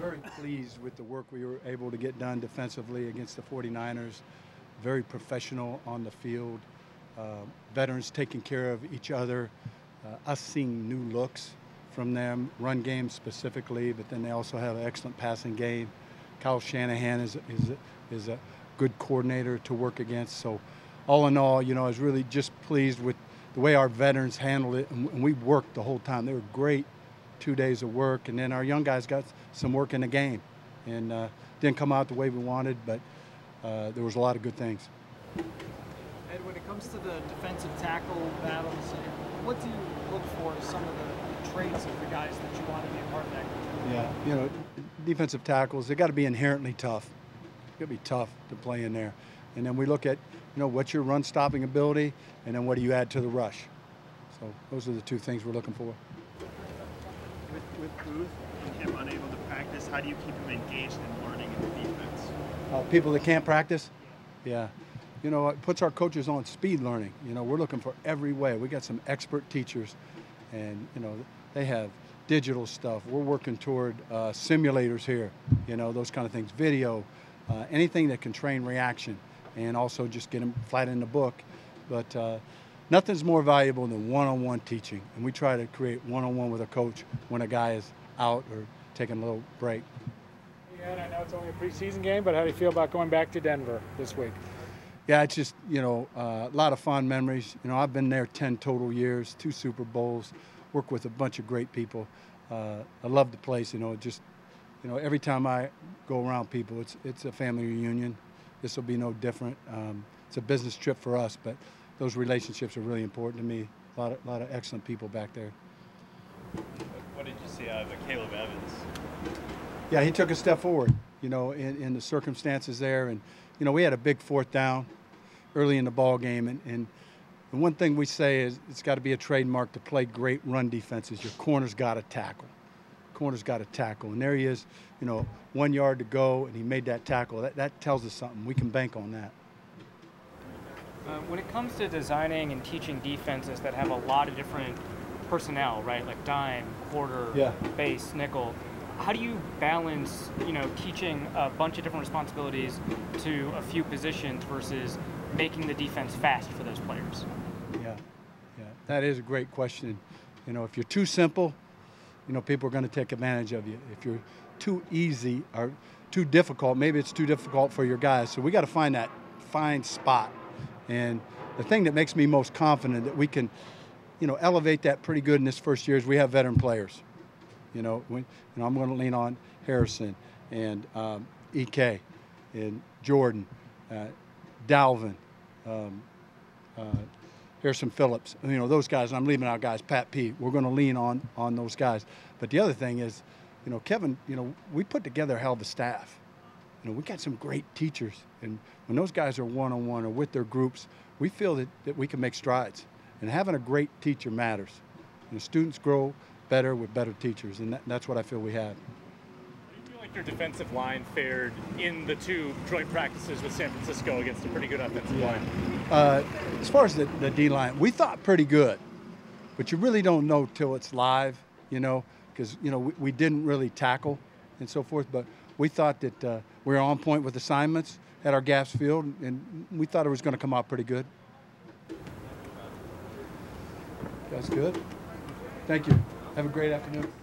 very pleased with the work we were able to get done defensively against the 49ers. Very professional on the field. Veterans taking care of each other. Us seeing new looks from them, run game specifically, but then they also have an excellent passing game. Kyle Shanahan is a good coordinator to work against. So all in all, you know, I was really just pleased with the way our veterans handled it, and we worked the whole time. They were great 2 days of work, and then our young guys got some work in the game, and didn't come out the way we wanted, but there was a lot of good things. Ed, when it comes to the defensive tackle battles, what do you look for as some of the traits of the guys that you want to be a part of that group? Yeah, you know, defensive tackles, they got to be inherently tough. It's going to be tough to play in there. And then we look at, you know, what's your run stopping ability, and then what do you add to the rush? So those are the two things we're looking for. With Booth and him unable to practice, how do you keep him engaged in learning in the defense? People that can't practice? Yeah. You know, it puts our coaches on speed learning. You know, we're looking for every way. We got some expert teachers, and, you know, they have digital stuff. We're working toward simulators here, you know, those kind of things, video, anything that can train reaction, and also just get them flat in the book. But nothing's more valuable than one-on-one teaching, and we try to create one-on-one with a coach when a guy is out or taking a little break. Yeah, and I know it's only a preseason game, but how do you feel about going back to Denver this week? Yeah, it's just, you know, a lot of fond memories. You know, I've been there 10 total years, 2 Super Bowls, worked with a bunch of great people. I love the place, you know, just, you know, every time I go around people, it's a family reunion. This will be no different. It's a business trip for us, but those relationships are really important to me. A lot of excellent people back there. What did you see out of Caleb Evans? Yeah, he took a step forward, you know, in the circumstances there. And, you know, we had a big fourth down early in the ball game, and the one thing we say is it's got to be a trademark to play great run defenses. Your corner's got to tackle. Corner's got to tackle. And there he is, you know, 1 yard to go, and he made that tackle. That tells us something. We can bank on that. When it comes to designing and teaching defenses that have a lot of different personnel, right, like dime, quarter, yeah, base, nickel, how do you balance, you know, teaching a bunch of different responsibilities to a few positions versus making the defense fast for those players? Yeah, that is a great question. You know, if you're too simple, you know, people are going to take advantage of you. If you're too easy or too difficult, maybe it's too difficult for your guys. So we got to find that fine spot. And the thing that makes me most confident that we can, you know, elevate that pretty good in this first year is we have veteran players. You know, I'm going to lean on Harrison and EK and Jordan, Dalvin, Harrison Phillips. You know, those guys, I'm leaving out guys, Pat P. We're going to lean on those guys. But the other thing is, you know, Kevin, you know, we put together a hell of a staff. You know, we got some great teachers. And when those guys are one-on-one or with their groups, we feel that we can make strides. And having a great teacher matters. You know, students grow better with better teachers, and that's what I feel we have. How do you feel like your defensive line fared in the 2 joint practices with San Francisco against a pretty good offensive line? As far as the D-line, we thought pretty good, but you really don't know till it's live, you know, because, you know, we didn't really tackle and so forth, but we thought that we were on point with assignments at our gaps field, and we thought it was going to come out pretty good. That's good. Thank you. Have a great afternoon.